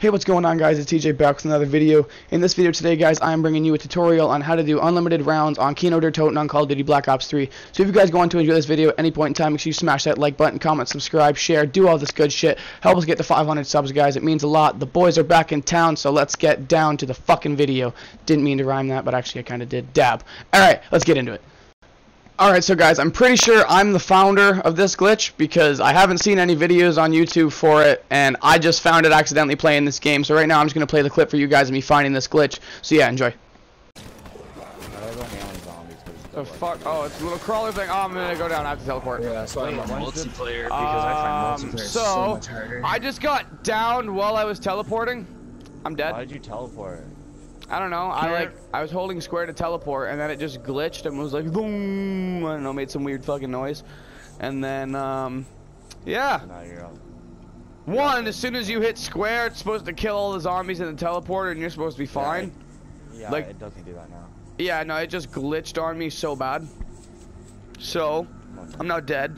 Hey, what's going on, guys? It's TJ back with another video. In this video today, guys, I'm bringing you a tutorial on how to do unlimited rounds on Kino Der Toten on Call of Duty Black Ops 3. So if you guys go on to enjoy this video at any point in time, make sure you smash that like button, comment, subscribe, share, do all this good shit. Help us get to 500 subs, guys. It means a lot. The boys are back in town, so let's get down to the fucking video. Didn't mean to rhyme that, but actually I kind of did. Dab. Alright, let's get into it. Alright, so guys, I'm pretty sure I'm the founder of this glitch because I haven't seen any videos on YouTube for it, and I just found it accidentally playing this game. So right now I'm just going to play the clip for you guys of me finding this glitch. So yeah, enjoy. The fuck? Oh, it's a little crawler thing. Oh, I'm going to go down. I have to teleport. Yeah, so I'm multiplayer because I find multiplayer so much harder. I just got down while I was teleporting. I'm dead. Why did you teleport? I don't know. I was holding square to teleport, and then it just glitched and was like, boom. I don't know, made some weird fucking noise, and then yeah. No, you're up. One, as soon as you hit square, it's supposed to kill all the zombies in the teleporter, and you're supposed to be fine. Yeah, like, it doesn't do that now. Yeah, no, it just glitched on me so bad. So I'm now dead.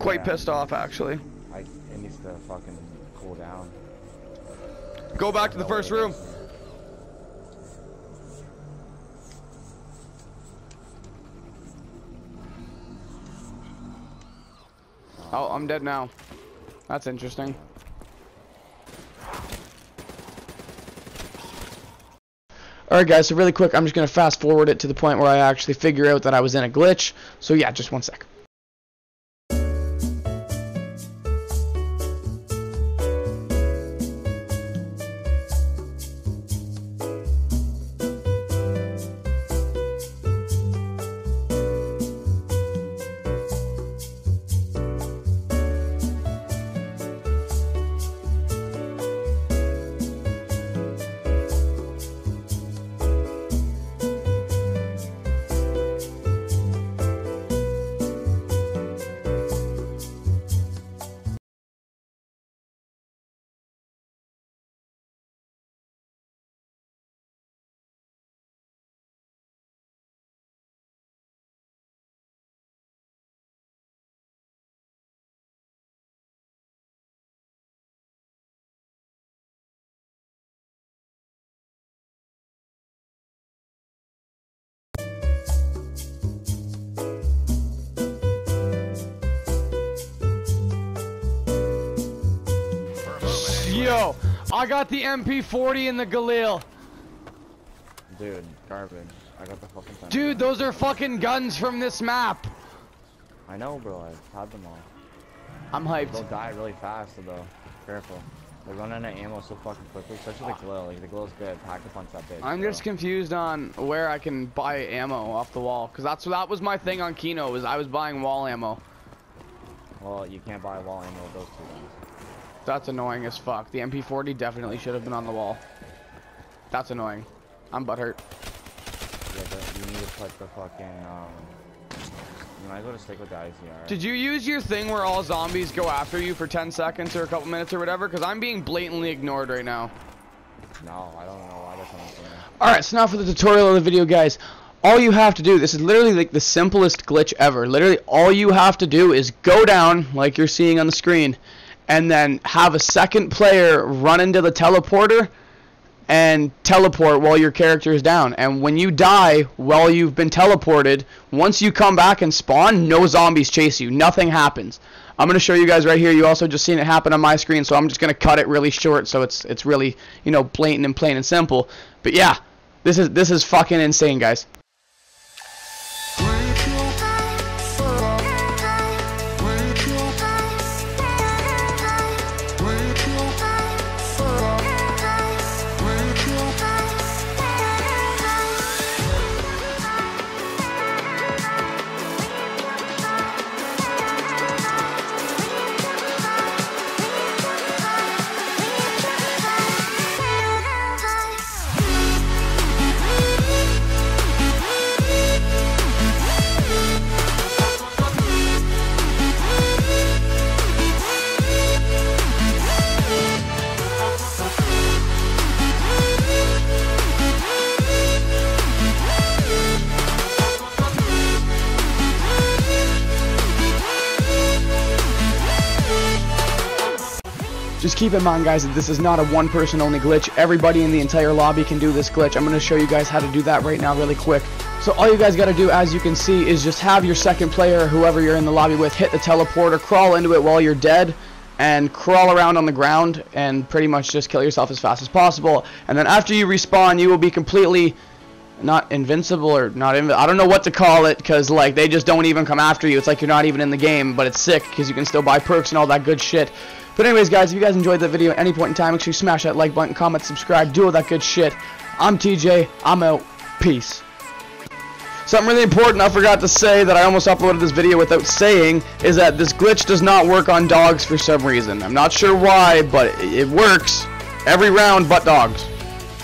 Quite pissed off, actually. It needs to fucking cool down. Go back to the first room. Oh, I'm dead now. That's interesting. Alright guys, so really quick, I'm just going to fast forward it to the point where I actually figure out that I was in a glitch. So yeah, just one sec. Yo, I got the MP40 in the Galil. Dude, garbage. I got the fucking gun. Dude, those are fucking guns from this map. I know, bro. I've had them all. I'm hyped. They'll die really fast, though. Careful. They're running out of ammo so fucking quickly, especially the Galil. Like, the Galil's good. Pack the punch that bitch. I'm just confused on where I can buy ammo off the wall, because that was my thing on Kino, was I was buying wall ammo. Well, you can't buy wall ammo with those two guns. That's annoying as fuck. The MP40 definitely should have been on the wall. That's annoying. I'm butthurt. Yeah, but you need to put the fucking, you might as well just stick with the ICR. Did you use your thing where all zombies go after you for 10 seconds or a couple minutes or whatever? Because I'm being blatantly ignored right now. No, I don't know why that's what I'm saying. Alright, so now for the tutorial of the video, guys. All you have to do, this is literally like the simplest glitch ever. Literally, all you have to do is go down, like you're seeing on the screen, and then have a second player run into the teleporter and teleport while your character is down. And when you die while you've been teleported, once you come back and spawn, no zombies chase you. Nothing happens. I'm going to show you guys right here. You also just seen it happen on my screen, so I'm just going to cut it really short so it's really, you know, blatant and plain and simple. But yeah, this is fucking insane, guys. Just keep in mind, guys, that this is not a one person only glitch. Everybody in the entire lobby can do this glitch. I'm going to show you guys how to do that right now really quick. So all you guys got to do, as you can see, is just have your second player or whoever you're in the lobby with hit the teleporter, crawl into it while you're dead, and crawl around on the ground and pretty much just kill yourself as fast as possible. And then after you respawn, you will be completely not invincible, or not I don't know what to call it, because like they just don't even come after you. It's like you're not even in the game, but it's sick because you can still buy perks and all that good shit. But anyways, guys, if you guys enjoyed the video at any point in time, make sure you smash that like button, comment, subscribe, do all that good shit. I'm TJ, I'm out, peace. Something really important I forgot to say that I almost uploaded this video without saying is that this glitch does not work on dogs for some reason. I'm not sure why, but it works every round but dogs.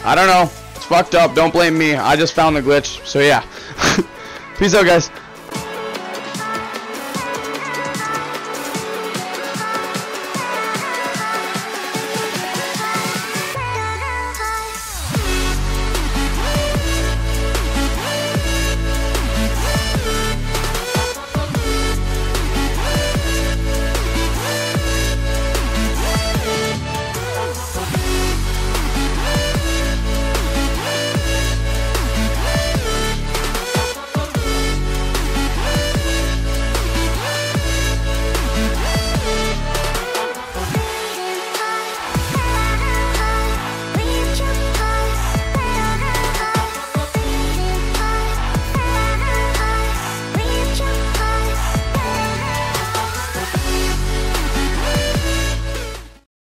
I don't know. It's fucked up. Don't blame me. I just found the glitch. So yeah. Peace out, guys.